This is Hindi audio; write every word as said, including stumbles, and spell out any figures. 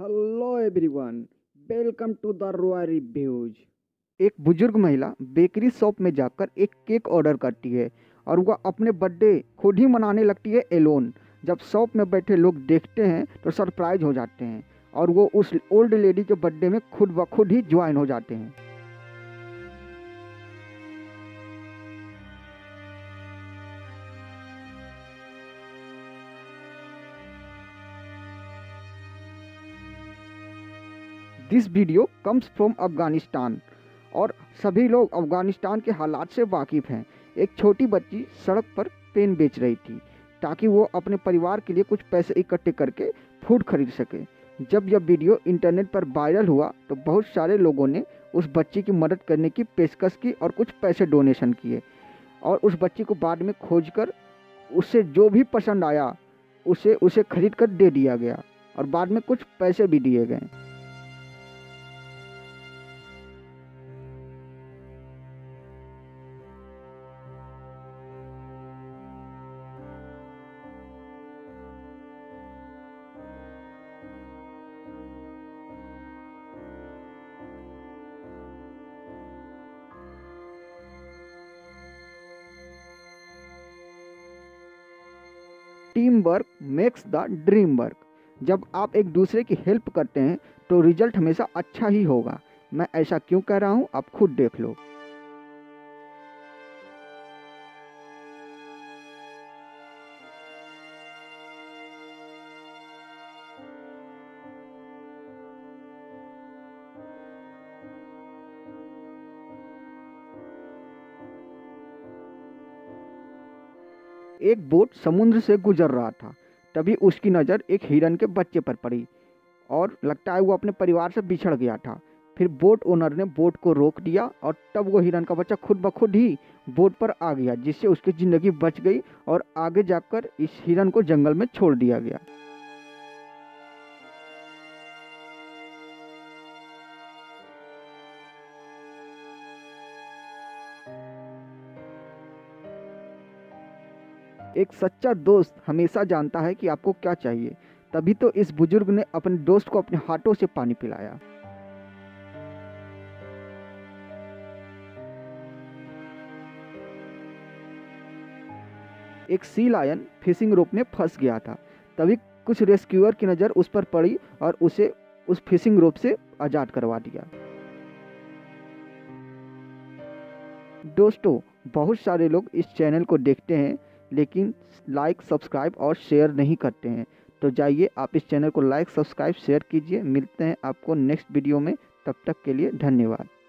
Hello everyone, welcome to the Roy reviews. एक बुजुर्ग महिला बेकरी शॉप में जाकर एक केक ऑर्डर करती है और वह अपने बर्थडे खुद ही मनाने लगती है एलोन। जब शॉप में बैठे लोग देखते हैं तो सरप्राइज हो जाते हैं और वो उस ओल्ड लेडी के बर्थडे में खुद ब खुद ही ज्वाइन हो जाते हैं। This video comes from Afghanistan और सभी लोग अफगानिस्तान के हालात से वाकिफ़ हैं। एक छोटी बच्ची सड़क पर पेन बेच रही थी ताकि वो अपने परिवार के लिए कुछ पैसे इकट्ठे करके फूड खरीद सके। जब यह वीडियो इंटरनेट पर वायरल हुआ तो बहुत सारे लोगों ने उस बच्ची की मदद करने की पेशकश की और कुछ पैसे डोनेशन किए और उस बच्ची को बाद में खोज कर उससे जो भी पसंद आया उसे उसे खरीद कर दे दिया गया और बाद में कुछ पैसे भी दिए गए। Team work makes the dream work. जब आप एक दूसरे की हेल्प करते हैं तो रिजल्ट हमेशा अच्छा ही होगा। मैं ऐसा क्यों कह रहा हूँ, आप खुद देख लो। एक बोट समुद्र से गुजर रहा था, तभी उसकी नज़र एक हिरन के बच्चे पर पड़ी और लगता है वो अपने परिवार से बिछड़ गया था। फिर बोट ओनर ने बोट को रोक दिया और तब वो हिरन का बच्चा खुद ब खुद ही बोट पर आ गया, जिससे उसकी ज़िंदगी बच गई और आगे जाकर इस हिरन को जंगल में छोड़ दिया गया। एक सच्चा दोस्त हमेशा जानता है कि आपको क्या चाहिए, तभी तो इस बुजुर्ग ने अपने दोस्त को अपने हाथों से पानी पिलाया। एक सी लायन फिशिंग रोप में फंस गया था, तभी कुछ रेस्क्यूअर की नज़र उस पर पड़ी और उसे उस फिशिंग रोप से आज़ाद करवा दिया। दोस्तों, बहुत सारे लोग इस चैनल को देखते हैं लेकिन लाइक सब्सक्राइब और शेयर नहीं करते हैं, तो जाइए आप इस चैनल को लाइक सब्सक्राइब शेयर कीजिए। मिलते हैं आपको नेक्स्ट वीडियो में, तब तक के लिए धन्यवाद।